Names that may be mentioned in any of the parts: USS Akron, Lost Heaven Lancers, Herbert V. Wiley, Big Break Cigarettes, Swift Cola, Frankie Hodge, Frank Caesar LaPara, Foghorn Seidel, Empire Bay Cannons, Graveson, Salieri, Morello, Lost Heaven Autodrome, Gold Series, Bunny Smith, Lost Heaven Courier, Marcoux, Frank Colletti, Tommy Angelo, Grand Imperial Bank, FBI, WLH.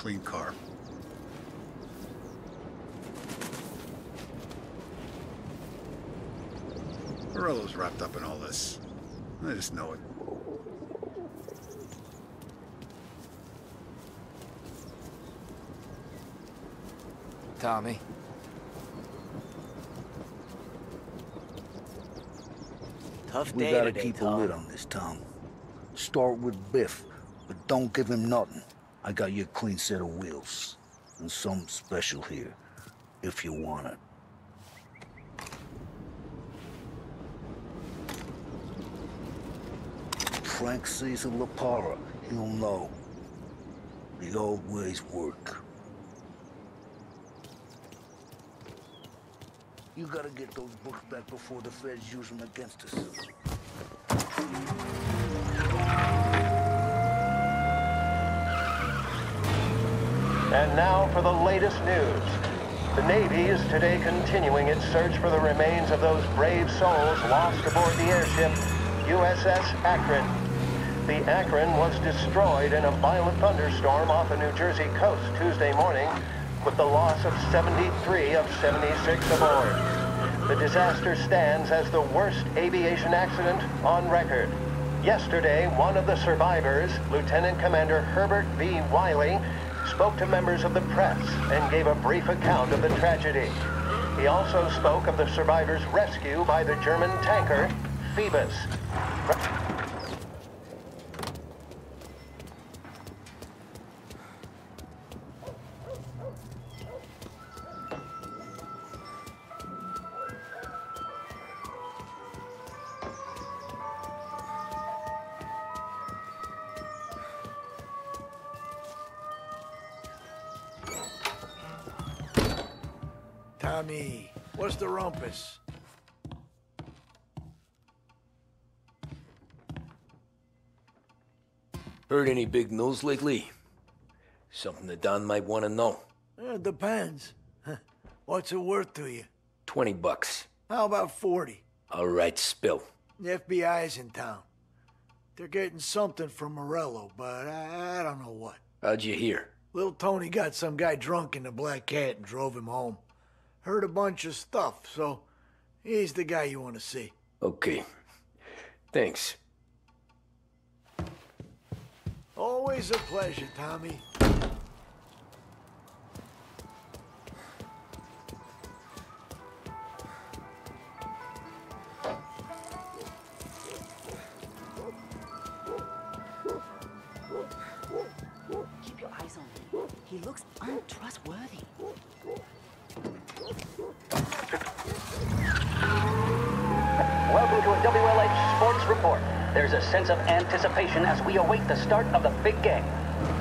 clean car. Morello's wrapped up in all this. I just know it. Tommy. Tough day today, Tom. We gotta keep a lid on this, Tom. Start with Biff, but don't give him nothing. I got you a clean set of wheels. And something special here, if you want it. Frank Caesar LaPara, he'll know. The old ways work. You gotta get those books back before the feds use them against us. And now for the latest news. The Navy is today continuing its search for the remains of those brave souls lost aboard the airship USS Akron. The Akron was destroyed in a violent thunderstorm off the New Jersey coast Tuesday morning, with the loss of 73 of 76 aboard. The disaster stands as the worst aviation accident on record. Yesterday, one of the survivors, Lieutenant Commander Herbert V. Wiley, spoke to members of the press and gave a brief account of the tragedy. He also spoke of the survivors' rescue by the German tanker, Phoebus. Tommy, what's the rumpus? Heard any big news lately? Something the Don might want to know. It depends. What's it worth to you? $20. How about 40? All right, spill. The FBI's in town. They're getting something from Morello, but I don't know what. How'd you hear? Little Tony got some guy drunk in the Black Cat and drove him home. Heard a bunch of stuff, so he's the guy you want to see. Okay. Thanks. Always a pleasure, Tommy. Keep your eyes on him. He looks untrustworthy. Welcome to a WLH Sports Report. There's a sense of anticipation as we await the start of the big game.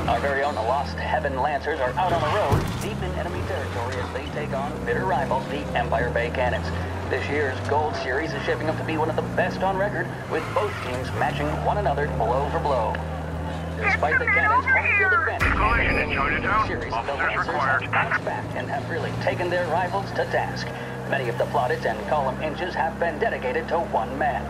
Our very own Lost Heaven Lancers are out on the road, deep in enemy territory as they take on bitter rivals, the Empire Bay Cannons. This year's Gold Series is shaping up to be one of the best on record, with both teams matching one another blow for blow. Despite the Cannons' home field advantage, the Lancers have bounced back and have really taken their rivals to task. Many of the plaudits and column inches have been dedicated to one man.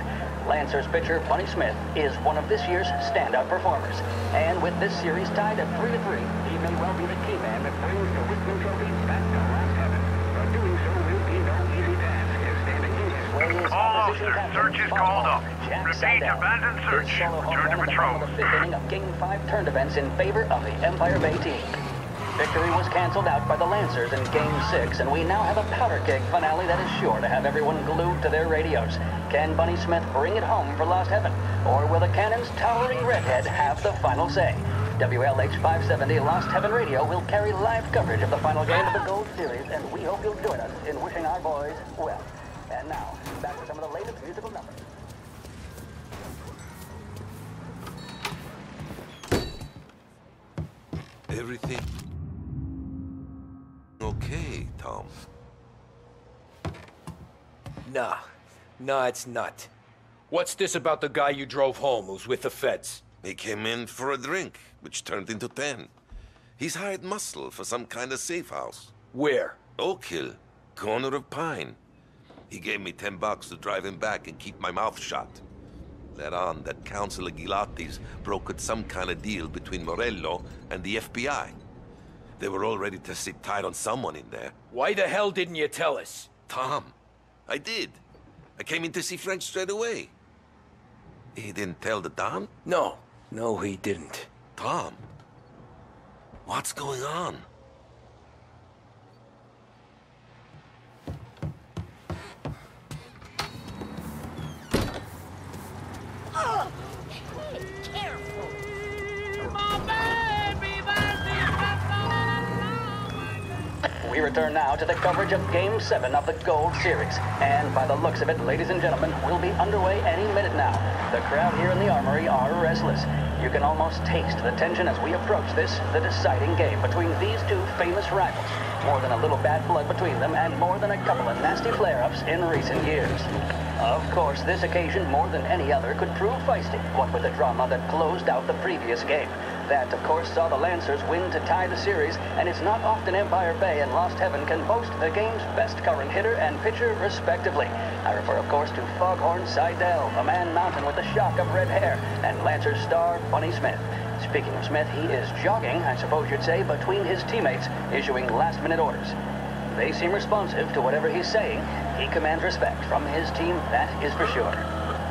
Lancers pitcher Bunny Smith is one of this year's standout performers. And with this series tied at 3-3, he may well be the key man that brings the Whitman Trophy back to Lost Heaven. But doing so will be no easy task, as standing in his way is opposition captain. Search is called up. Repeat, abandoned search. Return to patrol. The fifth inning of Game 5 turn events in favor of the Empire Bay team. Victory was canceled out by the Lancers in Game 6, and we now have a powder keg finale that is sure to have everyone glued to their radios. Can Bunny Smith bring it home for Lost Heaven? Or will the Cannons' towering redhead have the final say? WLH 570 Lost Heaven Radio will carry live coverage of the final game of the Gold Series, and we hope you'll join us in wishing our boys well. And now, back to some of the latest musical numbers. Everything... okay, Tom. Nah, it's not. What's this about the guy you drove home who's with the feds? He came in for a drink, which turned into 10. He's hired muscle for some kind of safe house. Where? Oak Hill, corner of Pine. He gave me $10 to drive him back and keep my mouth shut. Later on, that Councilor Gilatti's brokered some kind of deal between Morello and the FBI. They were all ready to sit tight on someone in there. Why the hell didn't you tell us? Tom, I did. I came in to see Frank straight away. He didn't tell the Don? No, he didn't. Tom, what's going on? Oh, hey, careful. We return now to the coverage of Game 7 of the Gold Series. And by the looks of it, ladies and gentlemen, we'll be underway any minute now. The crowd here in the Armory are restless. You can almost taste the tension as we approach this, the deciding game between these two famous rivals. More than a little bad blood between them and more than a couple of nasty flare-ups in recent years. Of course, this occasion, more than any other, could prove feisty, what with the drama that closed out the previous game. That, of course, saw the Lancers win to tie the series, and it's not often Empire Bay and Lost Heaven can boast the game's best current hitter and pitcher, respectively. I refer, of course, to Foghorn Seidel, a man mountain with a shock of red hair, and Lancers star Bunny Smith. Speaking of Smith, he is jogging, I suppose you'd say, between his teammates, issuing last-minute orders. They seem responsive to whatever he's saying. He commands respect from his team, that is for sure.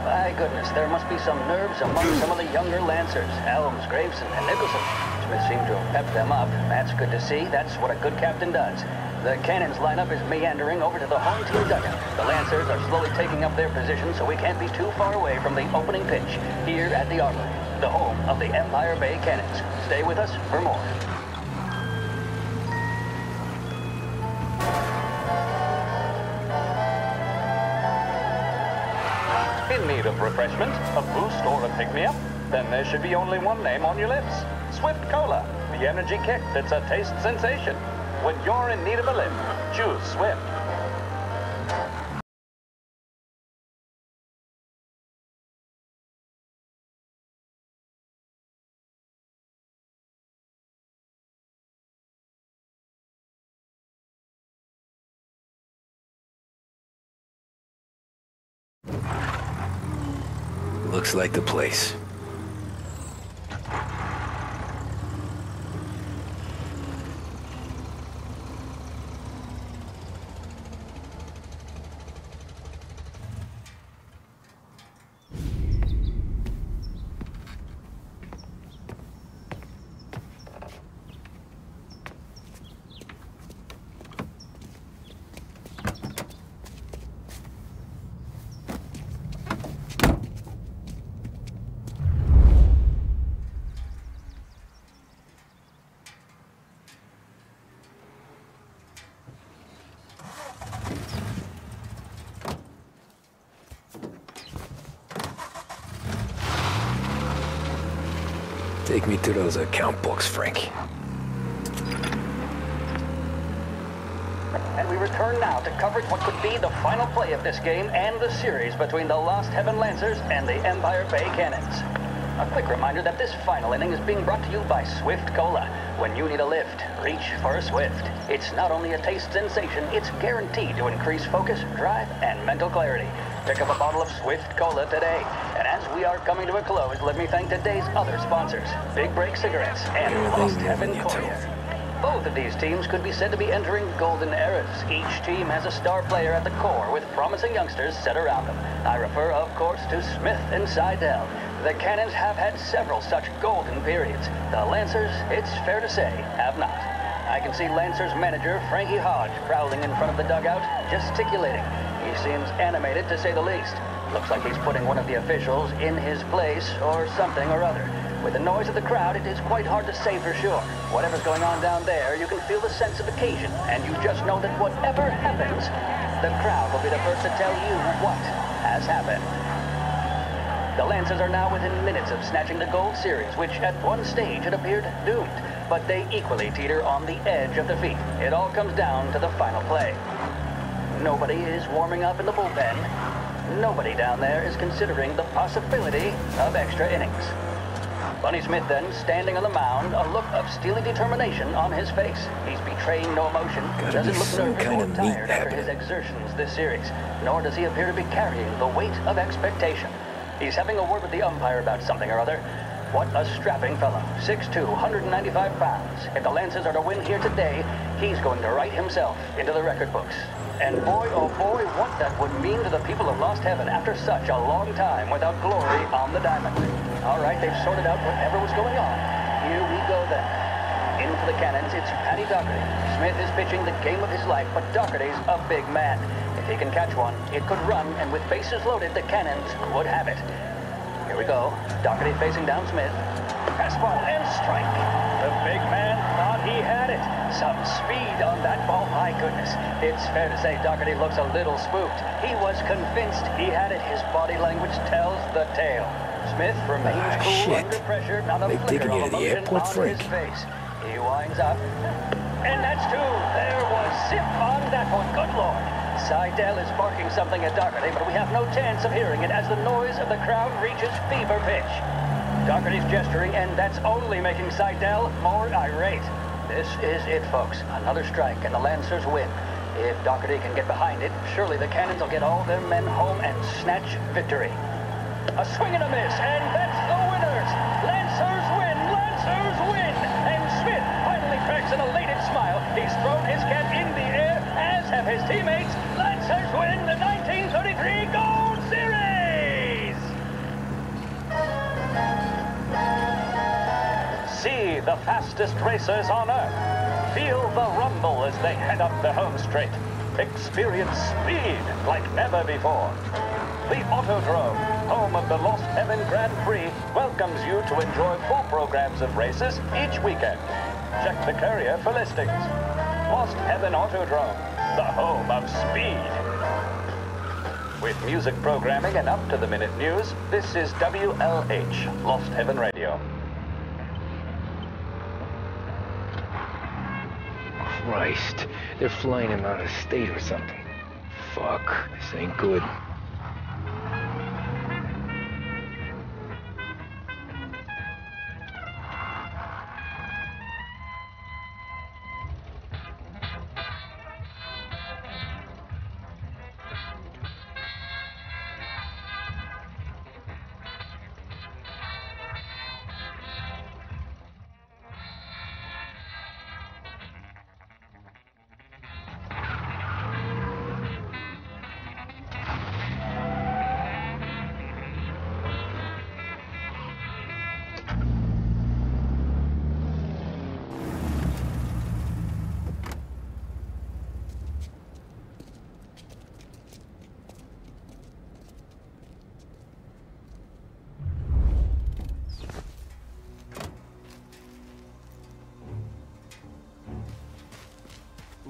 My goodness, there must be some nerves among some of the younger Lancers, Helms, Graveson, and Nicholson. Smith seemed to have pepped them up. That's good to see. That's what a good captain does. The Cannons lineup is meandering over to the home team dugout. The Lancers are slowly taking up their position, so we can't be too far away from the opening pitch here at the Armory, the home of the Empire Bay Cannons. Stay with us for more. In need of refreshment, a boost, or a pick-me-up? Then there should be only one name on your lips. Swift Cola, the energy kick that's a taste sensation. When you're in need of a lift, choose Swift. Looks like the place. Take me to those account books, Frank. And we return now to coverage what could be the final play of this game and the series between the Lost Heaven Lancers and the Empire Bay Cannons. A quick reminder that this final inning is being brought to you by Swift Cola. When you need a lift, reach for Swift. It's not only a taste sensation, it's guaranteed to increase focus, drive, and mental clarity. Pick up a bottle of Swift Cola today. We are coming to a close. Let me thank today's other sponsors, Big Break Cigarettes and Lost Heaven Courier. Both of these teams could be said to be entering golden eras. Each team has a star player at the core with promising youngsters set around them. I refer, of course, to Smith and Seidel. The Cannons have had several such golden periods. The Lancers, it's fair to say, have not. I can see Lancers manager Frankie Hodge prowling in front of the dugout, gesticulating. He seems animated, to say the least. Looks like he's putting one of the officials in his place or something or other. With the noise of the crowd, it is quite hard to say for sure. Whatever's going on down there, you can feel the sense of occasion, and you just know that whatever happens, the crowd will be the first to tell you what has happened. The Lancers are now within minutes of snatching the Gold Series, which at one stage had appeared doomed, but they equally teeter on the edge of defeat. It all comes down to the final play. Nobody is warming up in the bullpen. Nobody down there is considering the possibility of extra innings. Bunny Smith then, standing on the mound, a look of steely determination on his face. He's betraying no emotion, doesn't look nervous or tired after his exertions this series, nor does he appear to be carrying the weight of expectation. He's having a word with the umpire about something or other. What a strapping fellow. 6'2", 195 pounds. If the Lancers are to win here today, he's going to write himself into the record books. And boy, oh boy, what that would mean to the people of Lost Heaven after such a long time without glory on the diamond. All right, they've sorted out whatever was going on. Here we go then. In for the Cannons, it's Paddy Dougherty. Smith is pitching the game of his life, but Dougherty's a big man. If he can catch one, it could run, and with bases loaded, the Cannons would have it. Here we go. Dougherty facing down Smith. Fastball and strike. The big man thought he had it. Some speed on that ball. My goodness. It's fair to say Dougherty looks a little spooked. He was convinced he had it. His body language tells the tale. Smith remains cool under pressure. Not a flicker of emotion on his face. He winds up. And that's two. There was zip on that one. Good Lord. Seidel is barking something at Dougherty, but we have no chance of hearing it as the noise of the crowd reaches fever pitch. Dougherty's gesturing, and that's only making Seidel more irate. This is it, folks. Another strike, and the Lancers win. If Dougherty can get behind it, surely the Cannons will get all their men home and snatch victory. A swing and a miss, and that's the winners. Lancers win! Lancers win! And Smith finally cracks an elated smile. He's thrown his cap in the air, as have his teammates. Lancers win the 1933 Gold Series! See the fastest racers on earth. Feel the rumble as they head up the home straight. Experience speed like never before. The Autodrome, home of the Lost Heaven Grand Prix, welcomes you to enjoy full programs of races each weekend. Check the Courier for listings. Lost Heaven Autodrome, the home of speed. With music programming and up-to-the-minute news, this is WLH, Lost Heaven Radio. Christ, they're flying him out of state or something. Fuck, this ain't good.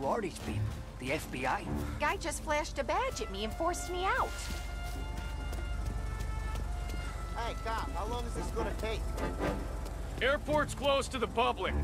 Lordy's people, the FBI. Guy just flashed a badge at me and forced me out. Hey, cop, how long is this gonna take? Airport's closed to the public.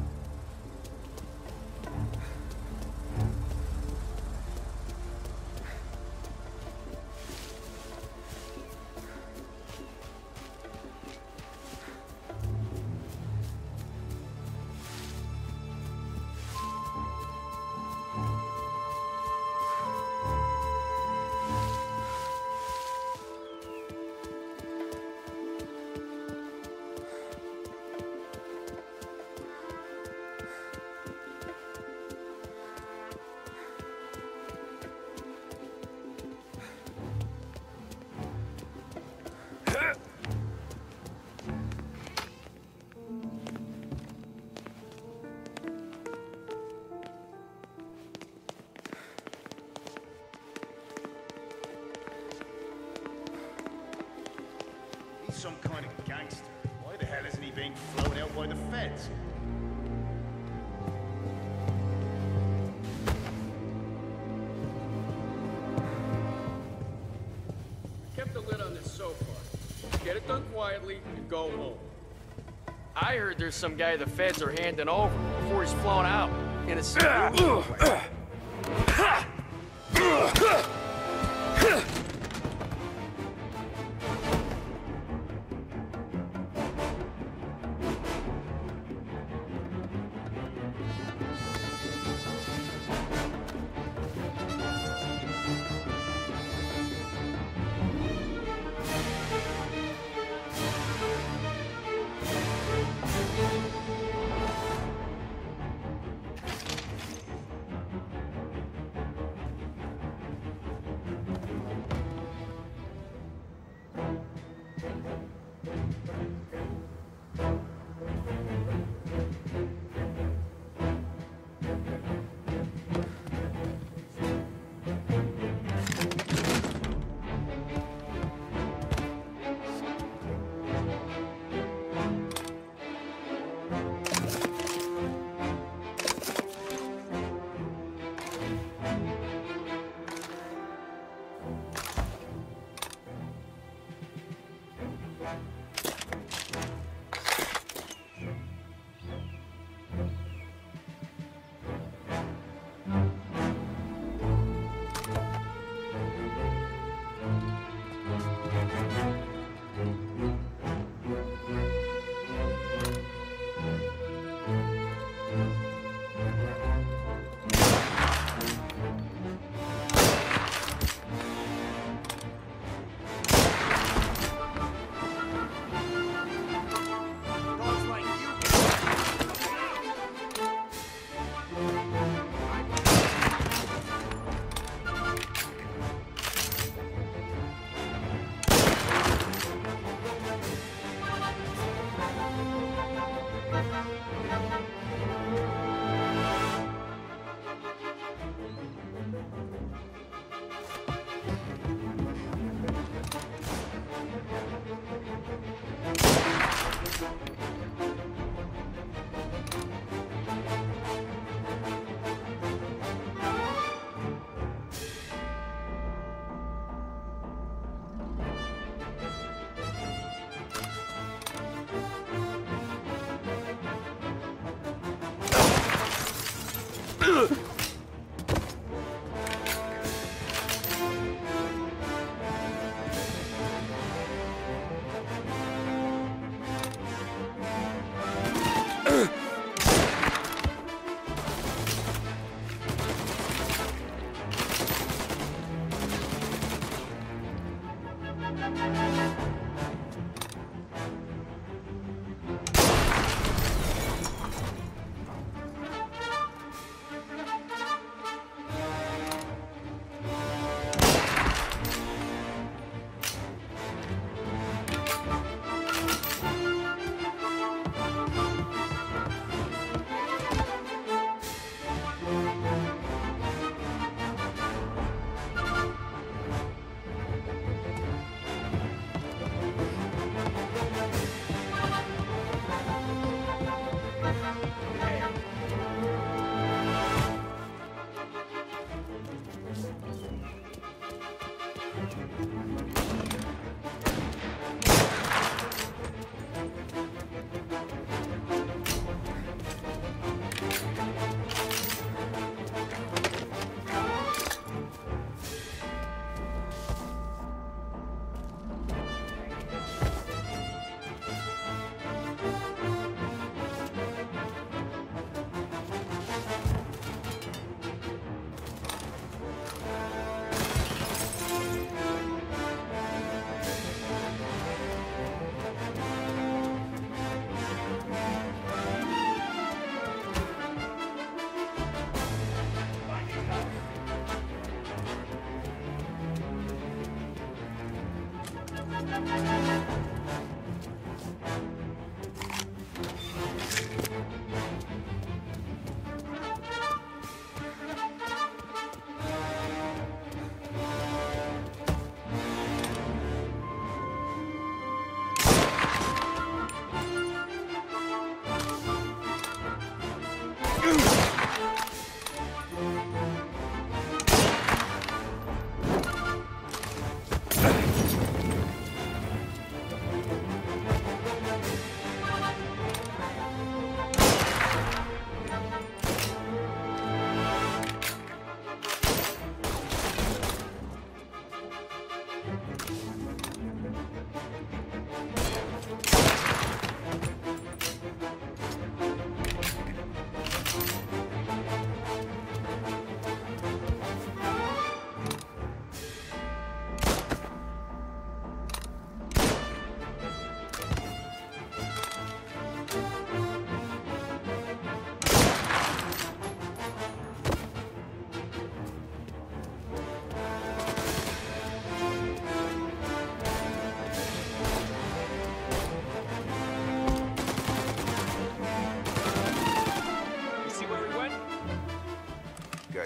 Some kind of gangster. Why the hell isn't he being flown out by the feds? I kept the lid on this so far. Get it done quietly and go home. I heard there's some guy the feds are handing over before he's flown out in a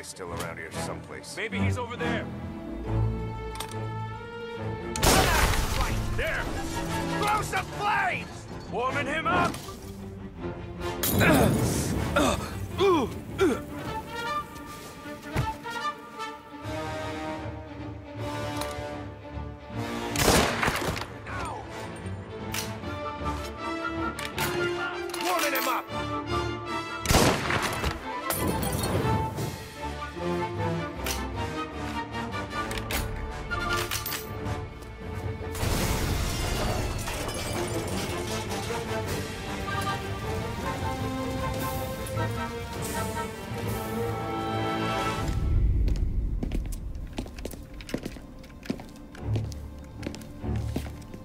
Still around here someplace. Maybe he's over there. Right there! Throw some flames! Warming him up!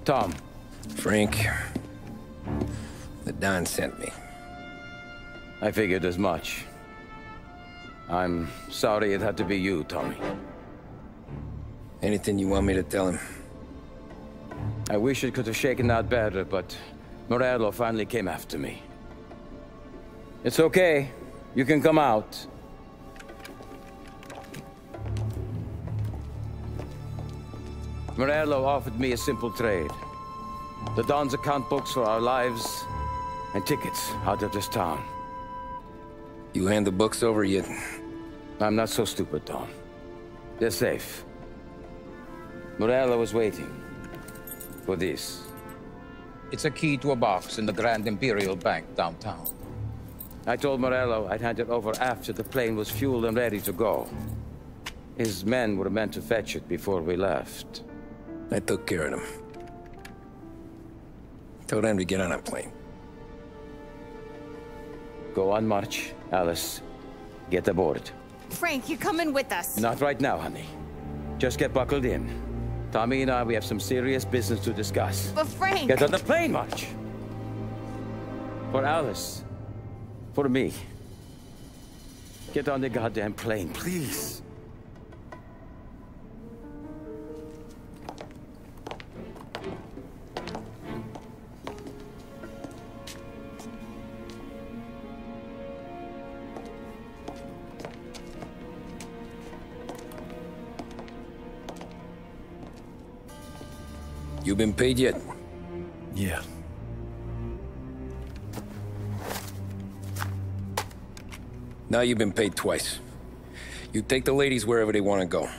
Tom. Frank, the Don sent me. I figured as much. I'm sorry it had to be you, Tommy. Anything you want me to tell him? I wish it could have shaken out better, but Morello finally came after me. It's okay. You can come out. Morello offered me a simple trade. The Don's account books for our lives and tickets out of this town. You hand the books over yet? I'm not so stupid, Don. They're safe. Morello was waiting for this. It's a key to a box in the Grand Imperial Bank downtown. I told Morello I'd hand it over after the plane was fueled and ready to go. His men were meant to fetch it before we left. I took care of them. Told him to get on a plane. Go on march, Alice. Get aboard. Frank, you're coming with us. Not right now, honey. Just get buckled in. Tommy and I, we have some serious business to discuss. But Frank... Get on the plane march! For Alice. For me. Get on the goddamn plane, please. You been paid yet? Yeah. Now you've been paid twice. You take the ladies wherever they want to go.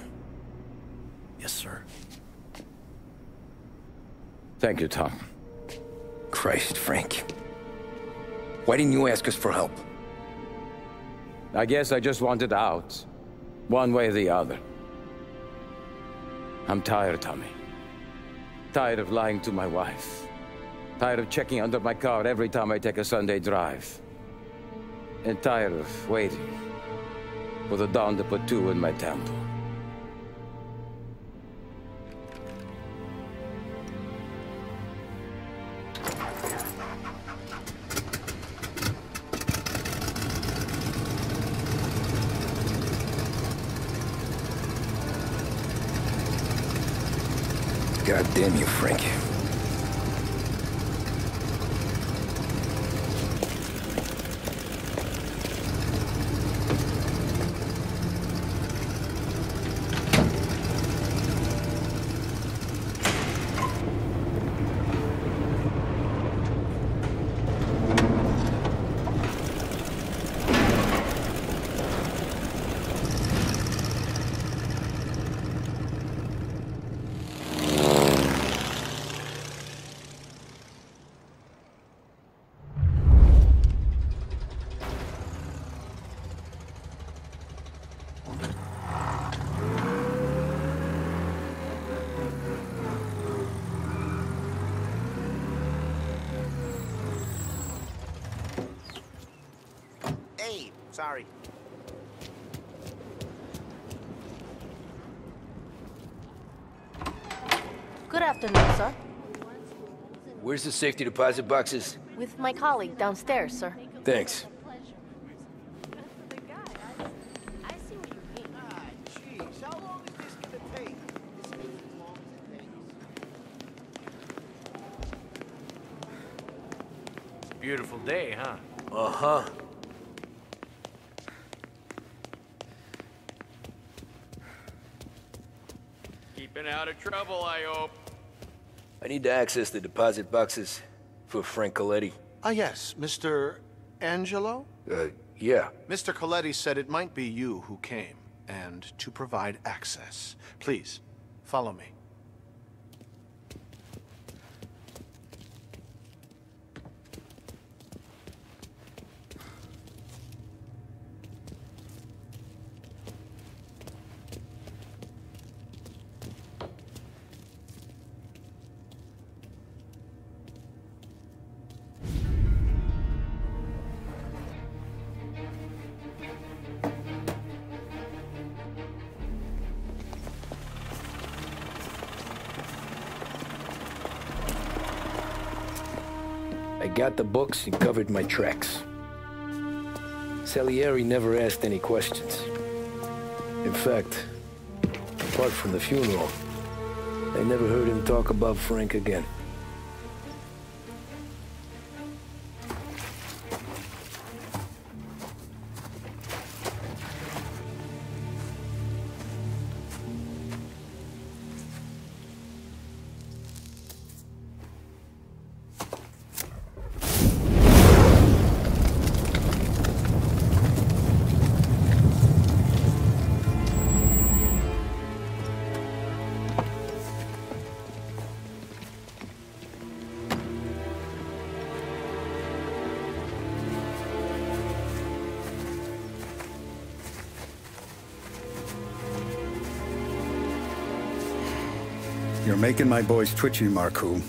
Yes, sir. Thank you, Tom. Christ, Frank. Why didn't you ask us for help? I guess I just wanted out. One way or the other. I'm tired, Tommy. Tired of lying to my wife. Tired of checking under my car every time I take a Sunday drive. And tired of waiting for the dawn to put two in my temple. God damn you, Frankie. Sorry. Good afternoon, sir. Where's the safety deposit boxes? With my colleague downstairs, sir. Thanks. Beautiful day, huh? Uh-huh. Been out of trouble, I hope. I need to access the deposit boxes for Frank Colletti. Ah, yes. Mr. Angelo? Yeah. Mr. Colletti said it might be you who came, and to provide access. Please, follow me. Got the books and covered my tracks. Salieri never asked any questions. In fact, apart from the funeral, I never heard him talk about Frank again. You're making my boys twitchy, Marcoux.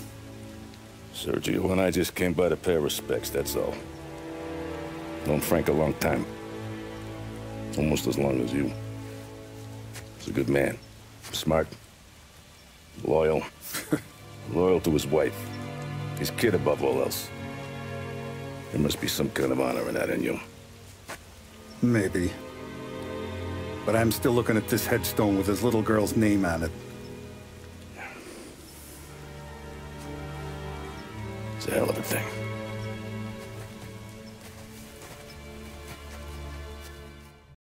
Sergio and I just came by to pay respects, that's all. Known Frank a long time. Almost as long as you. He's a good man. Smart. Loyal. Loyal to his wife. His kid above all else. There must be some kind of honor in that in you. Maybe. But I'm still looking at this headstone with his little girl's name on it. It's a hell of a thing.